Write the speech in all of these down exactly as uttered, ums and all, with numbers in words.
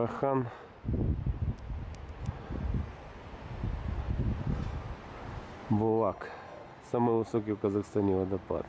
Буркхан. Булак. Самый высокий в Казахстане водопад.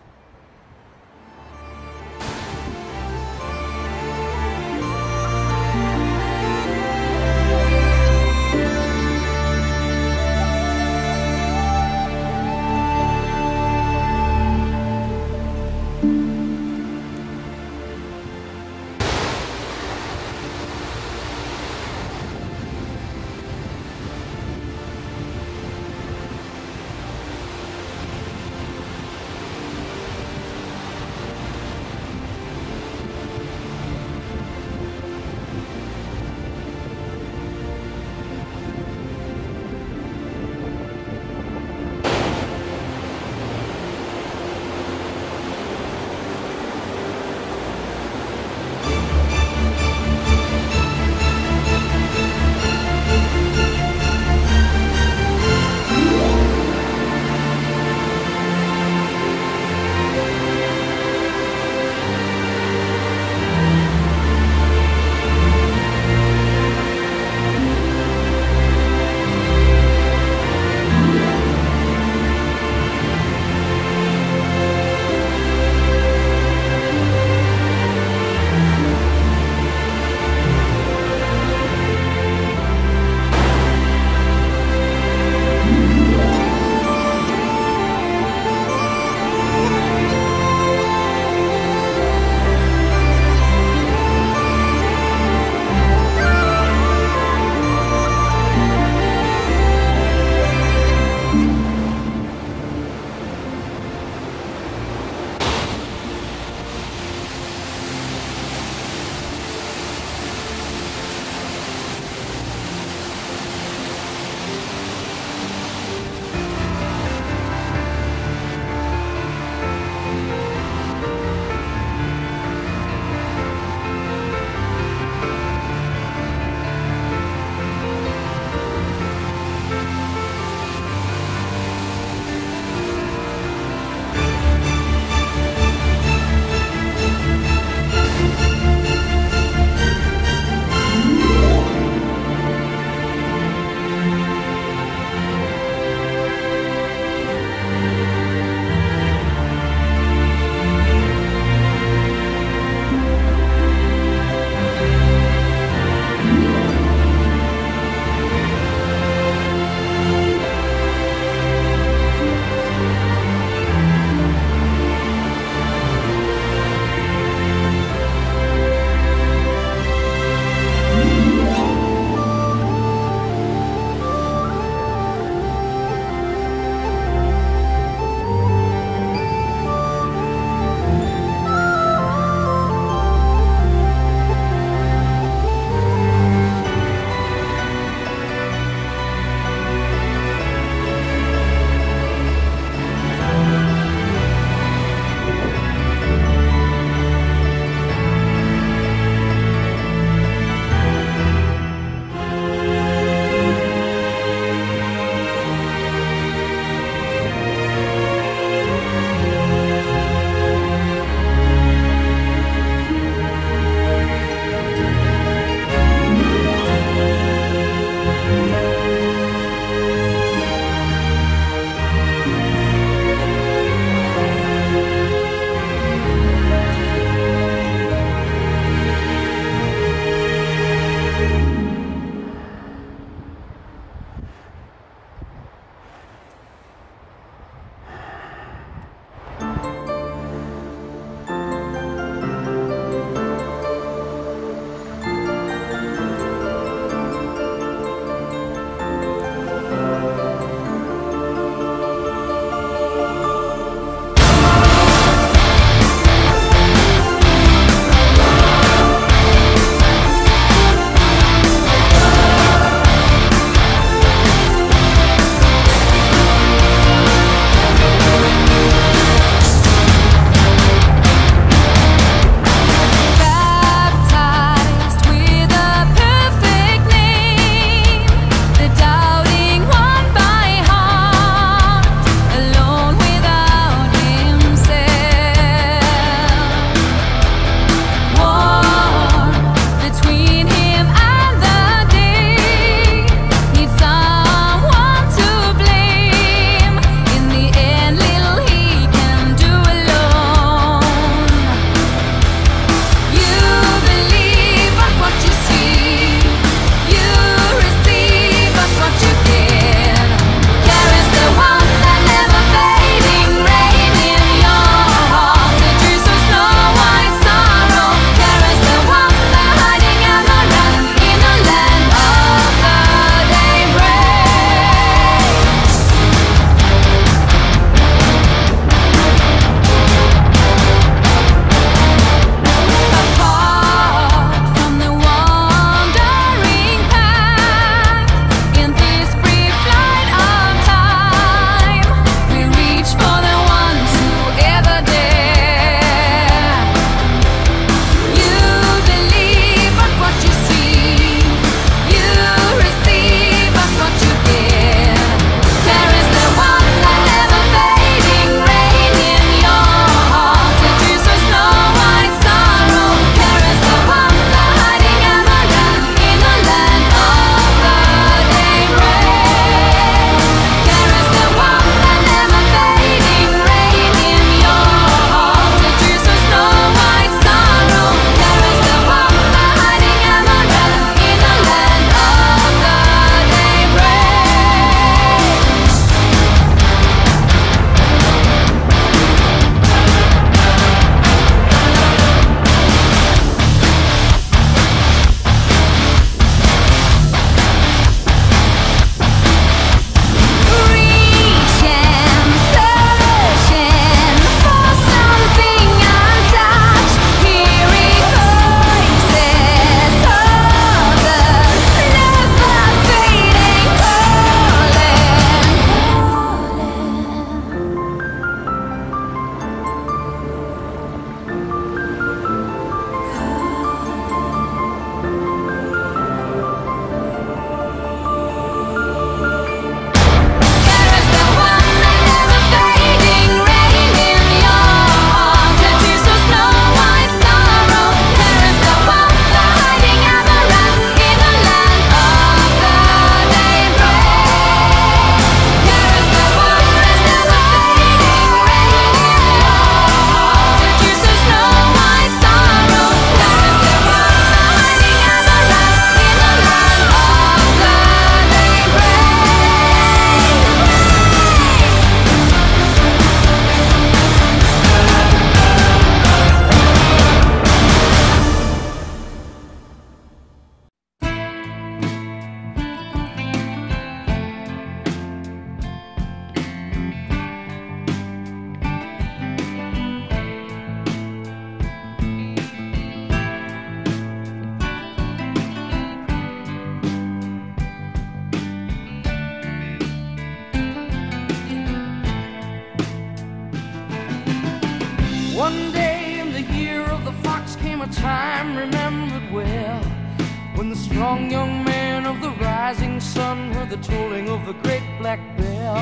strong young man of the rising sun heard the tolling of the great black bell.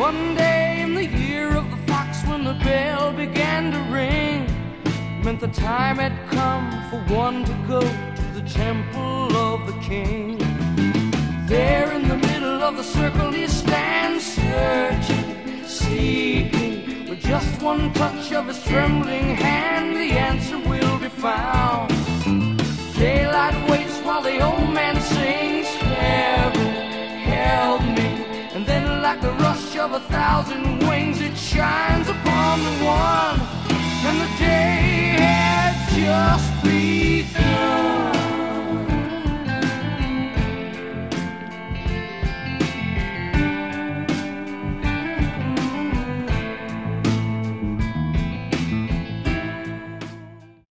One day in the year of the fox, when the bell began to ring, meant the time had come for one to go to the temple of the king. There in the middle of the circle he stands, searching, seeking. With just one touch of his trembling hand, the answer will be found. Daylight waits while the old man sings, heaven, help me. And then like the rush of a thousand wings, it shines upon the one. And the day had just